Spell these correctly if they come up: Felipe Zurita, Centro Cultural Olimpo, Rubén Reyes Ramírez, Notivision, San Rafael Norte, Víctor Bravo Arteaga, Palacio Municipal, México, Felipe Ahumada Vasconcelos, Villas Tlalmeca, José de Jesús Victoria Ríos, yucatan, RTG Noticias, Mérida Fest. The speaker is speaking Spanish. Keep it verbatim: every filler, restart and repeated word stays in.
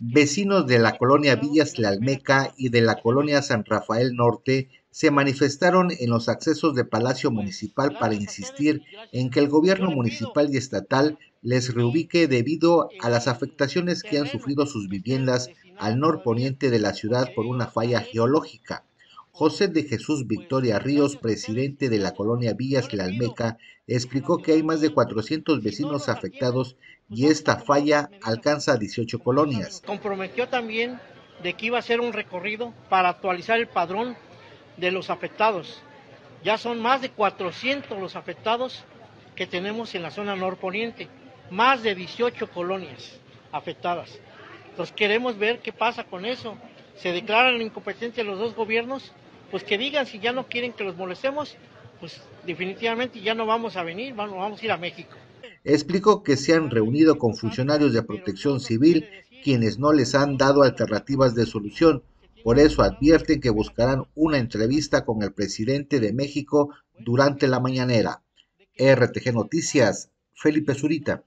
Vecinos de la colonia Villas Tlalmeca y de la colonia San Rafael Norte se manifestaron en los accesos de Palacio Municipal para insistir en que el gobierno municipal y estatal les reubique debido a las afectaciones que han sufrido sus viviendas al norponiente de la ciudad por una falla geológica. José de Jesús Victoria Ríos, presidente de la colonia Villas Tlalmeca, explicó que hay más de cuatrocientos vecinos afectados y esta falla alcanza dieciocho colonias. Comprometió también de que iba a hacer un recorrido para actualizar el padrón de los afectados. Ya son más de cuatrocientos los afectados que tenemos en la zona norponiente, más de dieciocho colonias afectadas. Entonces queremos ver qué pasa con eso. Se declaran incompetentes los dos gobiernos, pues que digan si ya no quieren que los molestemos, pues definitivamente ya no vamos a venir, vamos, vamos a ir a México. Explicó que se han reunido con funcionarios de protección civil, quienes no les han dado alternativas de solución. Por eso advierten que buscarán una entrevista con el presidente de México durante la mañanera. R T G Noticias, Felipe Zurita.